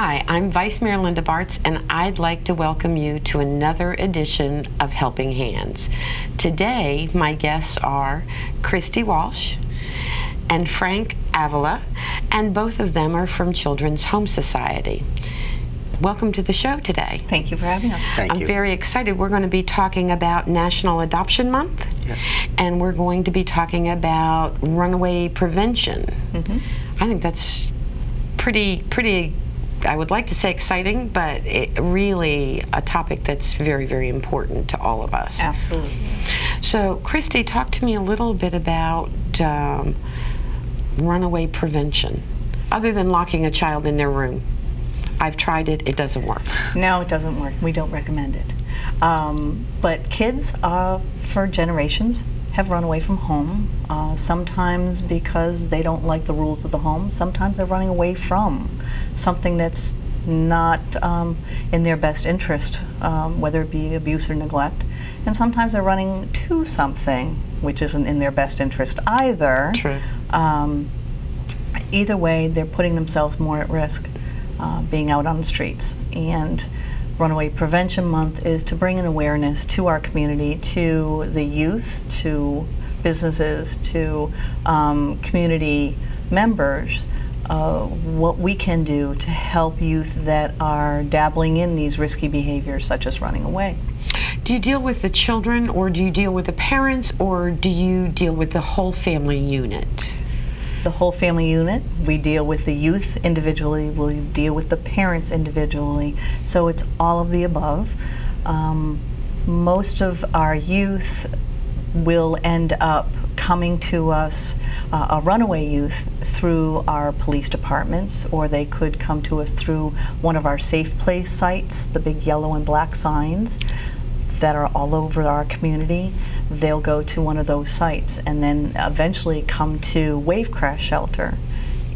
Hi, I'm Vice Mayor Linda Bartz, and I'd like to welcome you to another edition of Helping Hands. Today, my guests are Kristi Walsh and Frank Avila, and both of them are from Children's Home Society. Welcome to the show today. Thank you for having us. Thank you. I'm very excited. We're going to be talking about National Adoption Month, and we're going to be talking about runaway prevention. I think that's pretty, I would like to say exciting, but it really a topic that's very, very important to all of us. Absolutely. So, Kristi, talk to me a little bit about runaway prevention, other than locking a child in their room. I've tried it, it doesn't work. No, it doesn't work. We don't recommend it. But kids for generations have run away from home, sometimes because they don't like the rules of the home, sometimes they're running away from something that's not in their best interest, whether it be abuse or neglect, and sometimes they're running to something which isn't in their best interest either. True. Either way, they're putting themselves more at risk. Being out on the streets. And Runaway Prevention Month is to bring an awareness to our community, to the youth, to businesses, to community members, what we can do to help youth that are dabbling in these risky behaviors such as running away. Do you deal with the children, or do you deal with the parents, or do you deal with the whole family unit? The whole family unit. We deal with the youth individually, we deal with the parents individually, so it's all of the above. Most of our youth will end up coming to us, a runaway youth, through our police departments, or they could come to us through one of our Safe Place sites, the big yellow and black signs that are all over our community. They'll go to one of those sites and then eventually come to Wave Crash Shelter,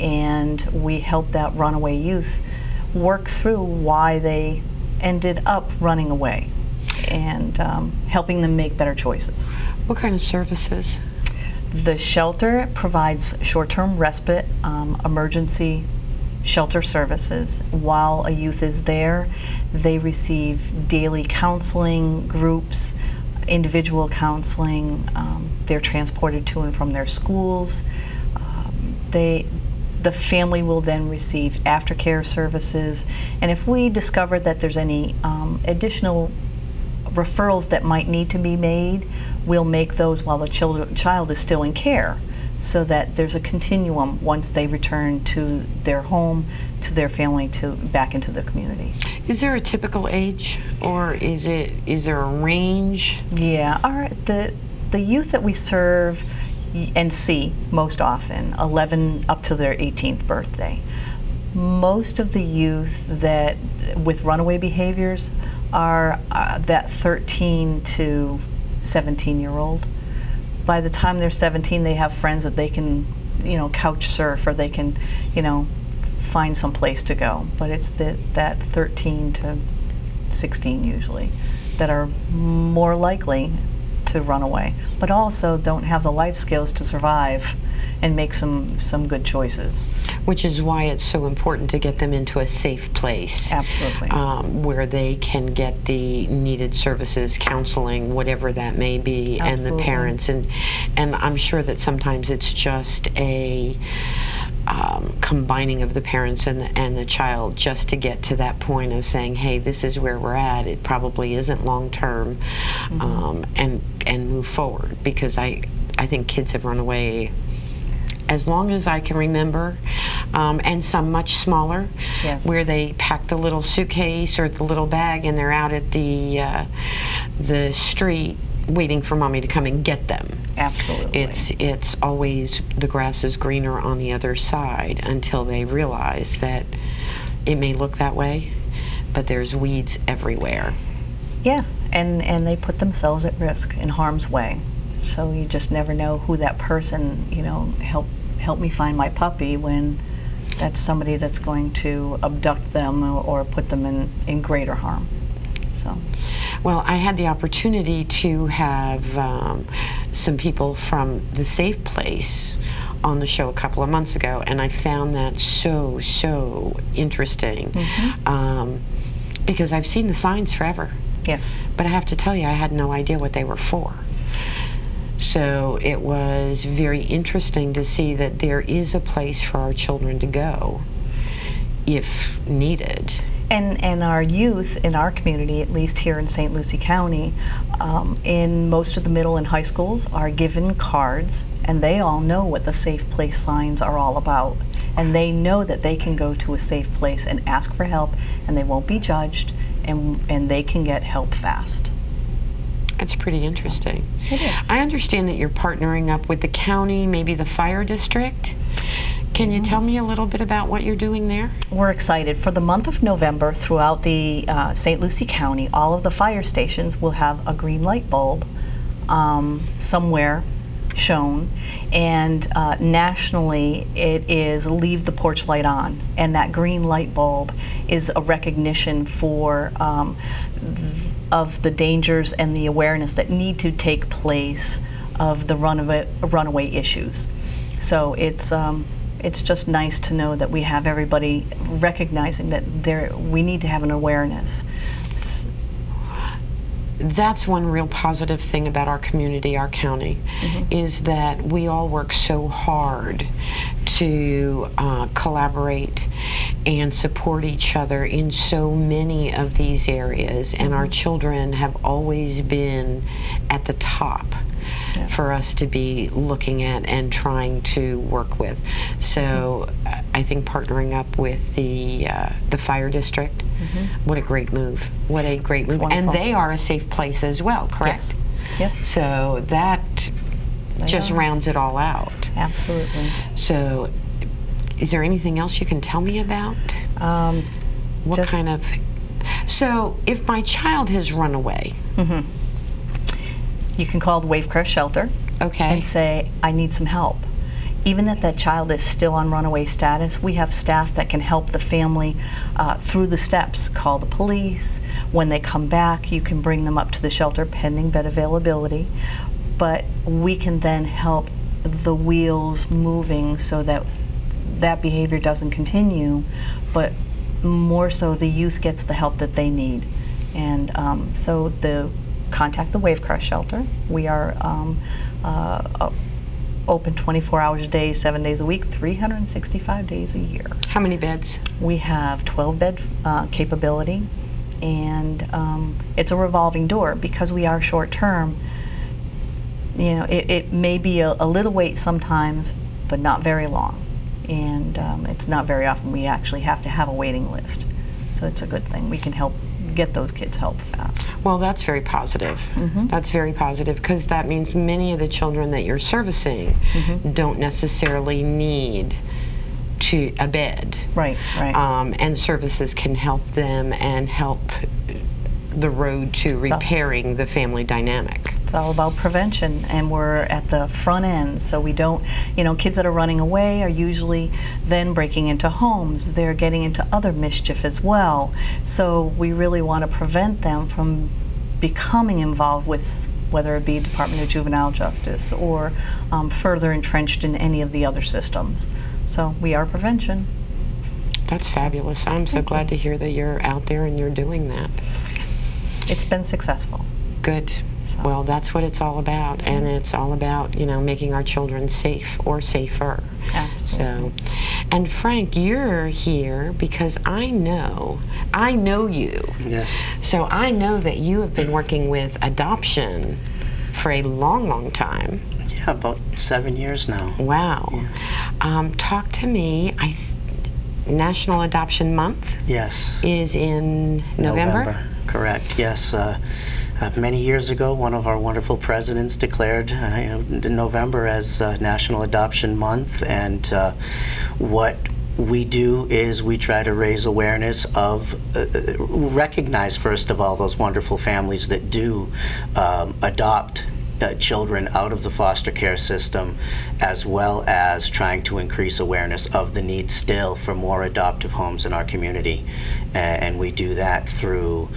and we help that runaway youth work through why they ended up running away and helping them make better choices. What kind of services? The shelter provides short-term respite, emergency shelter services. While a youth is there, they receive daily counseling, groups, individual counseling. They're transported to and from their schools. The family will then receive aftercare services. And if we discover that there's any additional referrals that might need to be made, we'll make those while the child is still in care, so that there's a continuum once they return to their home, to their family, to back into the community. Is there a typical age, or is there a range? Yeah, the youth that we serve and see most often, 11 up to their 18th birthday. Most of the youth that with runaway behaviors are that 13 to 17 year old. By the time they're 17, they have friends that they can, you know, couch surf, or they can, you know, find some place to go. But it's that 13 to 16 usually that are more likely to run away, but also don't have the life skills to survive and make some good choices. Which is why it's so important to get them into a safe place. Absolutely. Where they can get the needed services, counseling, whatever that may be. Absolutely. And the parents. And I'm sure that sometimes it's just a combining of the parents and the child, just to get to that point of saying, hey, this is where we're at, it probably isn't long term. Mm-hmm. and move forward, because I think kids have run away as long as I can remember, and some much smaller. Yes. Where they pack the little suitcase or the little bag and they're out at the street waiting for mommy to come and get them. Absolutely. It's always the grass is greener on the other side, until they realize that it may look that way, but there's weeds everywhere. Yeah, and they put themselves at risk in harm's way. So you just never know who that person, you know, help me find my puppy, when that's somebody that's going to abduct them or put them in greater harm. So. Well, I had the opportunity to have some people from the Safe Place on the show a couple of months ago, and I found that so, so interesting. Mm-hmm. Because I've seen the signs forever. Yes. But I have to tell you, I had no idea what they were for. So it was very interesting to see that there is a place for our children to go if needed. And our youth in our community, at least here in St. Lucie County, in most of the middle and high schools are given cards, and they all know what the safe place signs are all about. And they know that they can go to a safe place and ask for help, and they won't be judged, and they can get help fast. That's pretty interesting. It is. I understand that you're partnering up with the county, maybe the fire district. Can you tell me a little bit about what you're doing there? We're excited. For the month of November, throughout the St. Lucie County, all of the fire stations will have a green light bulb somewhere shown, and nationally it is leave the porch light on, and that green light bulb is a recognition for of the dangers and the awareness that need to take place of the runaway issues. So it's just nice to know that we have everybody recognizing that we need to have an awareness. That's one real positive thing about our community, our county, is that we all work so hard to collaborate and support each other in so many of these areas, and our children have always been at the top for us to be looking at and trying to work with. So I think partnering up with the fire district, what a great move. What a great move. Wonderful. And they are a safe place as well, correct? Yes. Yep. So that just rounds it all out. Absolutely. So is there anything else you can tell me about? What kind of... So if my child has run away, you can call the Wave Crash Shelter and say, I need some help. Even if that child is still on runaway status, we have staff that can help the family through the steps. Call the police. When they come back, you can bring them up to the shelter pending bed availability. But we can then help the wheels moving so that that behavior doesn't continue, but more so the youth gets the help that they need. And so contact the Wave Crash Shelter. We are open 24 hours a day, 7 days a week, 365 days a year. How many beds? We have 12 bed capability, and it's a revolving door because we are short term. You know, it may be a little wait sometimes, but not very long, and it's not very often we actually have to have a waiting list. So it's a good thing. We can help get those kids help fast. Well, that's very positive. That's very positive, because that means many of the children that you're servicing don't necessarily need a bed. Right, right. And services can help them and help the road to repairing the family dynamic. It's all about prevention, and we're at the front end, so we don't, you know, kids that are running away are usually then breaking into homes. They're getting into other mischief as well. So we really want to prevent them from becoming involved with whether it be Department of Juvenile Justice or further entrenched in any of the other systems. So we are prevention. That's fabulous. I'm so glad to hear that you're out there and you're doing that. It's been successful. Good. So. Well, that's what it's all about, and it's all about, you know, making our children safe or safer. Absolutely. So, and Frank, you're here because I know you. Yes. So I know that you have been working with adoption for a long, long time. Yeah, about 7 years now. Wow. Yeah. Talk to me. National Adoption Month. Yes. Is in November. Correct, yes. Many years ago, one of our wonderful presidents declared November as National Adoption Month, and what we do is we try to raise awareness of, recognize first of all those wonderful families that do adopt children out of the foster care system, as well as trying to increase awareness of the need still for more adoptive homes in our community. And we do that through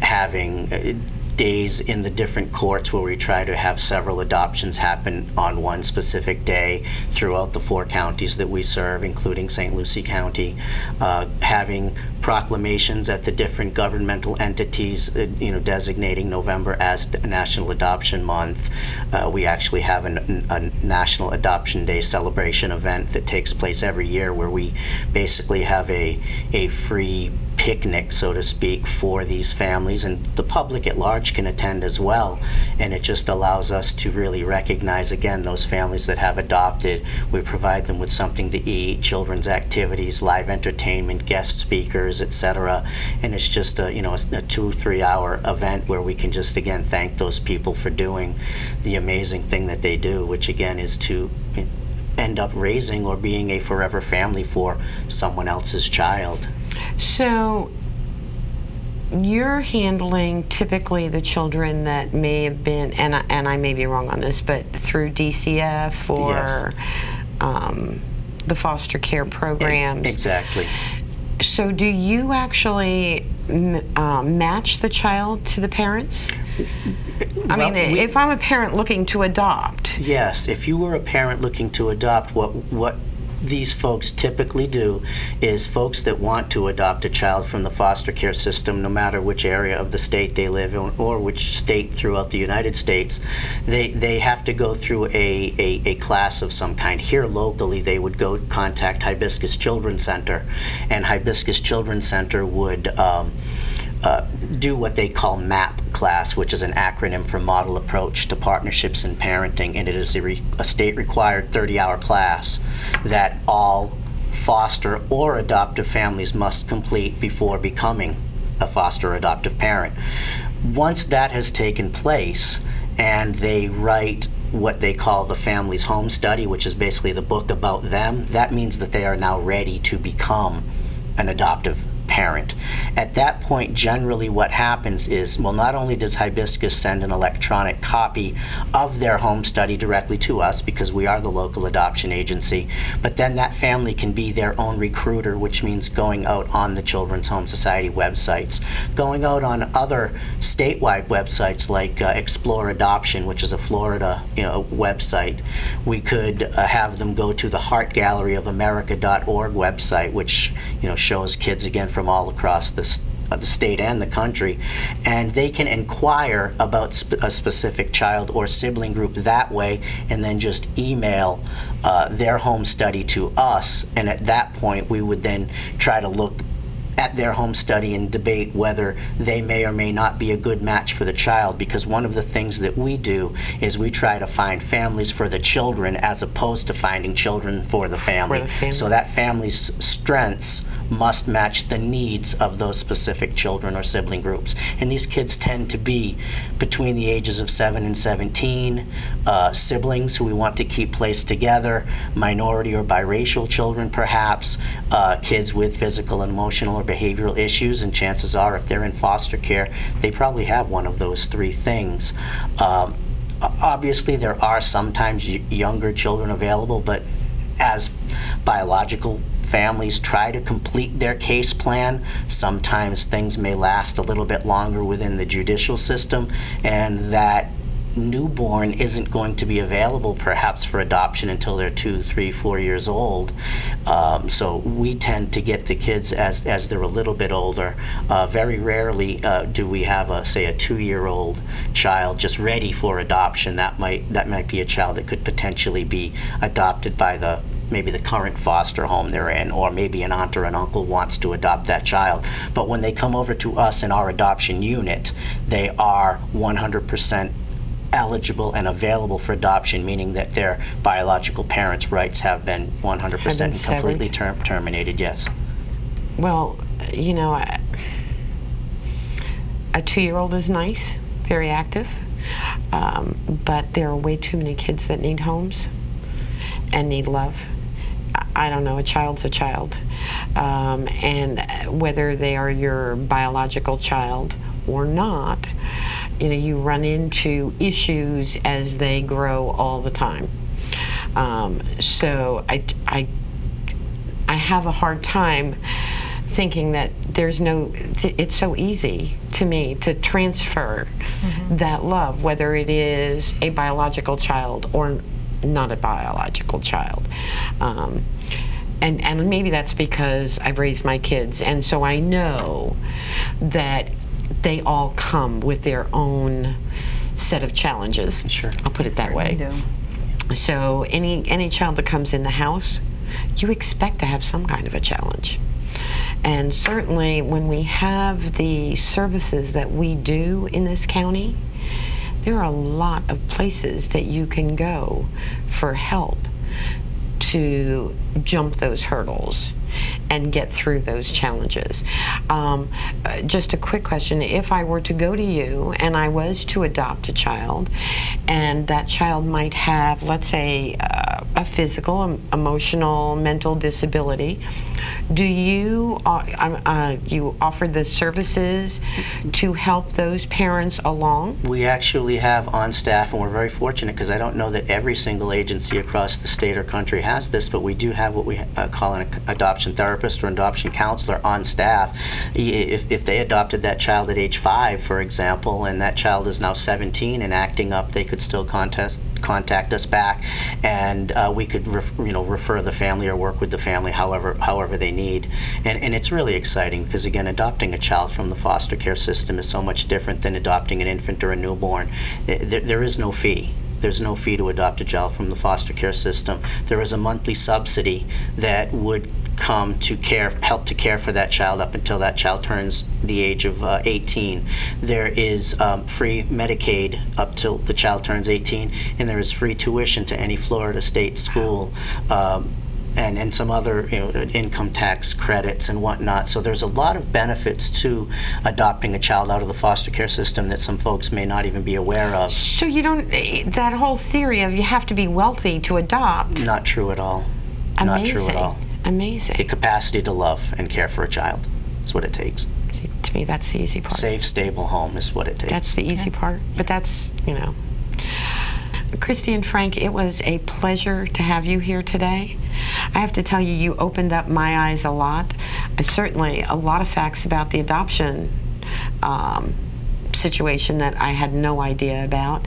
having days in the different courts where we try to have several adoptions happen on one specific day throughout the 4 counties that we serve, including St. Lucie County, having proclamations at the different governmental entities, designating November as National Adoption Month. We actually have a National Adoption Day celebration event that takes place every year where we basically have a free picnic, so to speak, for these families, and the public at large can attend as well. And it just allows us to really recognize, again, those families that have adopted. We provide them with something to eat, children's activities, live entertainment, guest speakers, etc. And it's just a 2-3 hour event where we can just again thank those people for doing the amazing thing that they do, which again is to end up raising or being a forever family for someone else's child. So you're handling typically the children that may have been, and I may be wrong on this, but through DCF or yes, the foster care programs. Exactly. So do you actually match the child to the parents? I mean, if I'm a parent looking to adopt. Yes, if you were a parent looking to adopt, what these folks typically do is folks that want to adopt a child from the foster care system, no matter which area of the state they live in or which state throughout the United States, they have to go through a class of some kind. Here locally they would go contact Hibiscus Children's Center, and Hibiscus Children's Center would do what they call MAP class, which is an acronym for Model Approach to Partnerships in Parenting, and it is a state-required 30-hour class that all foster or adoptive families must complete before becoming a foster or adoptive parent. Once that has taken place, and they write what they call the family's home study, which is basically the book about them, that means that they are now ready to become an adoptive parent. At that point, generally what happens is, well, not only does Hibiscus send an electronic copy of their home study directly to us because we are the local adoption agency, but then that family can be their own recruiter, which means going out on the Children's Home Society websites, going out on other statewide websites like Explore Adoption, which is a Florida website. We could have them go to the heartgalleryofamerica.org website, which shows kids again from all across the state and the country, and they can inquire about a specific child or sibling group that way, and then just email their home study to us. And at that point, we would then try to look at their home study and debate whether they may or may not be a good match for the child, because one of the things that we do is we try to find families for the children as opposed to finding children for the family. So that family's strengths must match the needs of those specific children or sibling groups. And these kids tend to be between the ages of 7 and 17, siblings who we want to keep placed together, minority or biracial children perhaps, kids with physical and emotional or behavioral issues, and chances are if they're in foster care, they probably have one of those 3 things. Obviously there are sometimes younger children available, but as biological families try to complete their case plan, sometimes things may last a little bit longer within the judicial system, and that newborn isn't going to be available perhaps for adoption until they're 2, 3, 4 years old. So we tend to get the kids as they're a little bit older. Very rarely do we have say a 2-year-old child just ready for adoption. That might be a child that could potentially be adopted by maybe the current foster home they're in, or maybe an aunt or an uncle wants to adopt that child. But when they come over to us in our adoption unit, they are 100% eligible and available for adoption, meaning that their biological parents' rights have been 100% completely terminated, yes. Well, a 2-year-old is nice, very active, but there are way too many kids that need homes and need love. I don't know, a child's a child. And whether they are your biological child or not, you run into issues as they grow all the time. So I have a hard time thinking that there's no, it's so easy to me to transfer that love, whether it is a biological child or not a biological child. And maybe that's because I've raised my kids, and so I know that they all come with their own set of challenges. Sure. I'll put it that way. So any child that comes in the house, you expect to have some kind of a challenge. And certainly when we have the services that we do in this county, there are a lot of places that you can go for help to jump those hurdles and get through those challenges. Just a quick question, if I were to go to you and I was to adopt a child, and that child might have, let's say, a physical, emotional, mental disability, do you, you offer the services to help those parents along? We actually have on staff, and we're very fortunate because I don't know that every single agency across the state or country has this, but we do have what we call an adoption therapist or an adoption counselor on staff. If they adopted that child at age 5, for example, and that child is now 17 and acting up, they could still contact us back, and we could refer the family or work with the family however they need. And it's really exciting because, again, adopting a child from the foster care system is so much different than adopting an infant or a newborn. There is no fee. There's no fee to adopt a child from the foster care system. There is a monthly subsidy that would come to help to care for that child up until that child turns the age of 18. There is free Medicaid up till the child turns 18, and there is free tuition to any Florida state school. And some other income tax credits and whatnot. So there's a lot of benefits to adopting a child out of the foster care system that some folks may not even be aware of. So you don't, that whole theory of you have to be wealthy to adopt. Not true at all. Amazing. Not true at all. Amazing. The capacity to love and care for a child is what it takes. See, to me, that's the easy part. Safe, stable home is what it takes. That's the easy part, but that's, you know. Kristi and Frank, it was a pleasure to have you here today. I have to tell you, you opened up my eyes a lot. Certainly, a lot of facts about the adoption situation that I had no idea about,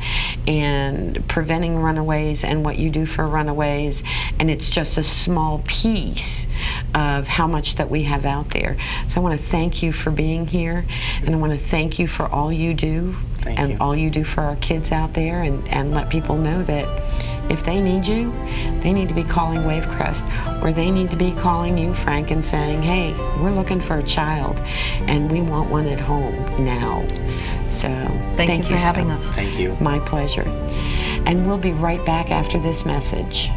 and preventing runaways and what you do for runaways, and it's just a small piece of how much that we have out there. So I want to thank you for being here, and I want to thank you for all you do. Thank you. All you do for our kids out there, and let people know that if they need you, they need to be calling Wavecrest, or they need to be calling you, Frank, and saying, hey, we're looking for a child, and we want one at home now. So thank you for having us. Thank you. My pleasure. And we'll be right back after this message.